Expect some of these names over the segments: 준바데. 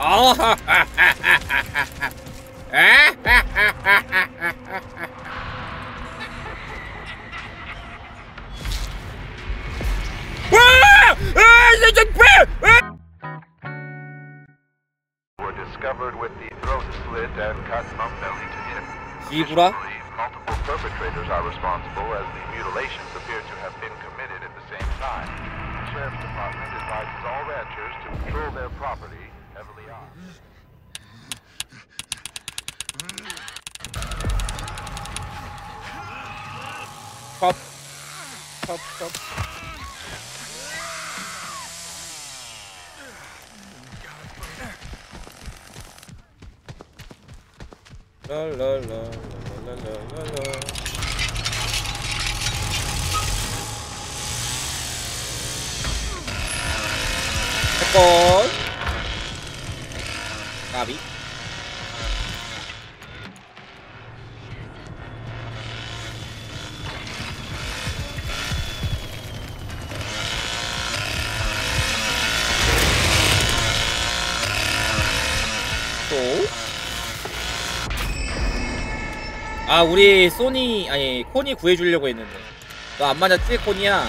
Oh, were discovered with the throat slit and cut from belly to hip. Additionally, multiple perpetrators are responsible as the mutilations appear to have been committed at the same time. The Sheriff's Department advises all ranchers to control their property. Pop, pop, pop. La la la la la la la. Come on. Gabi. 아, 우리 소니 아니 코니 구해주려고 했는데 너 안 맞았지 코니야?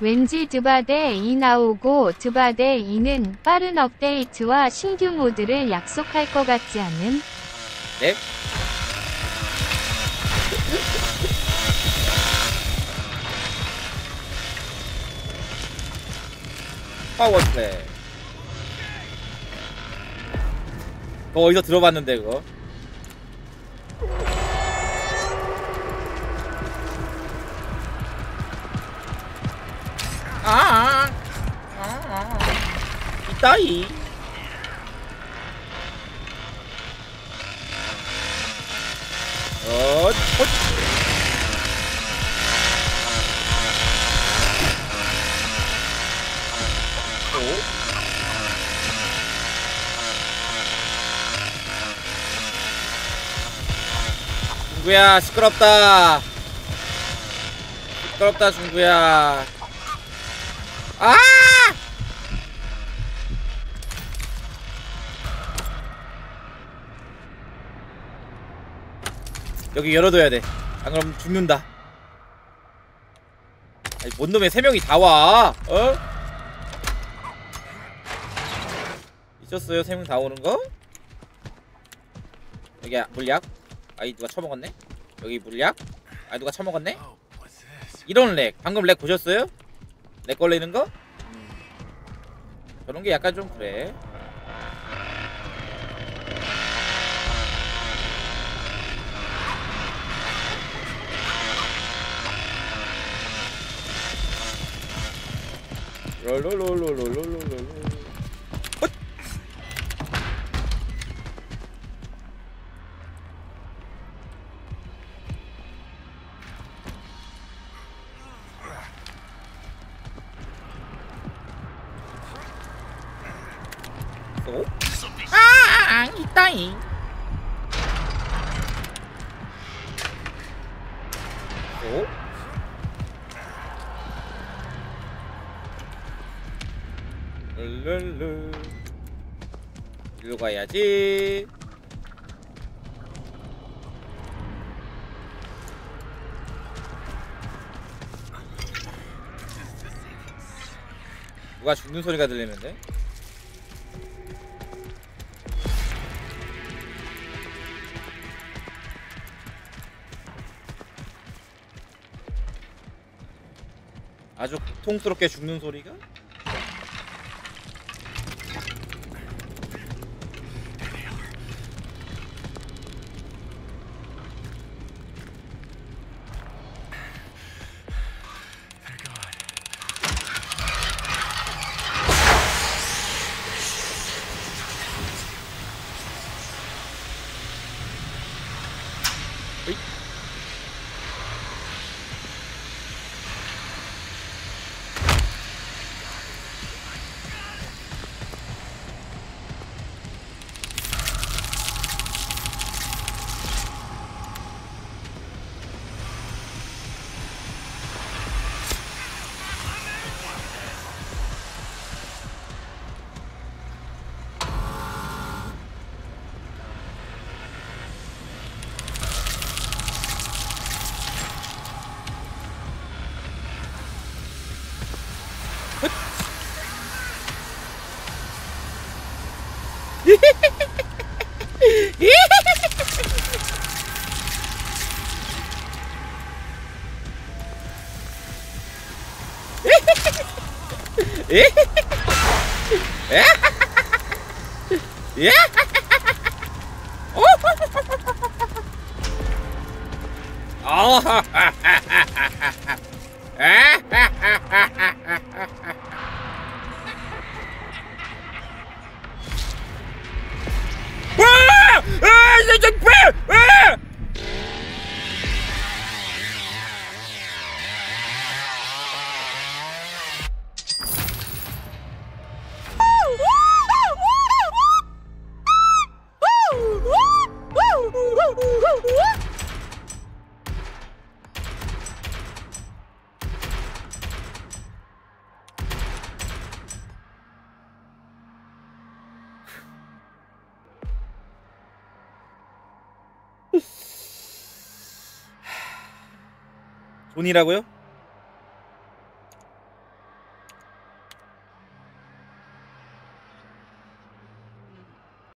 왠지 준바데 2 나오고 준바데 2는 빠른 업데이트와 신규 모드를 약속할 것 같지 않음? 네? 파워플레이 어디서 들어봤는데 그거? 다이 중구야 시끄럽다 시끄럽다 중구야 아 여기 열어둬야 돼. 안 그럼 죽는다. 아니, 뭔 놈의 세 명이 다 와? 어? 있었어요? 세 명 다 오는 거? 여기 물약? 아이 누가 처먹었네? 여기 물약? 아이 누가 처먹었네? 이런 렉. 방금 렉 보셨어요? 렉 걸리는 거? 저런 게 약간 좀 그래. 롤롤롤롤롤롤롤 헛! 어? 아! 이따잉 어? 룰룰 일로 가야지 누가 죽는 소리가 들리는데? 아주 고통스럽게 죽는 소리가? 돈이라고요?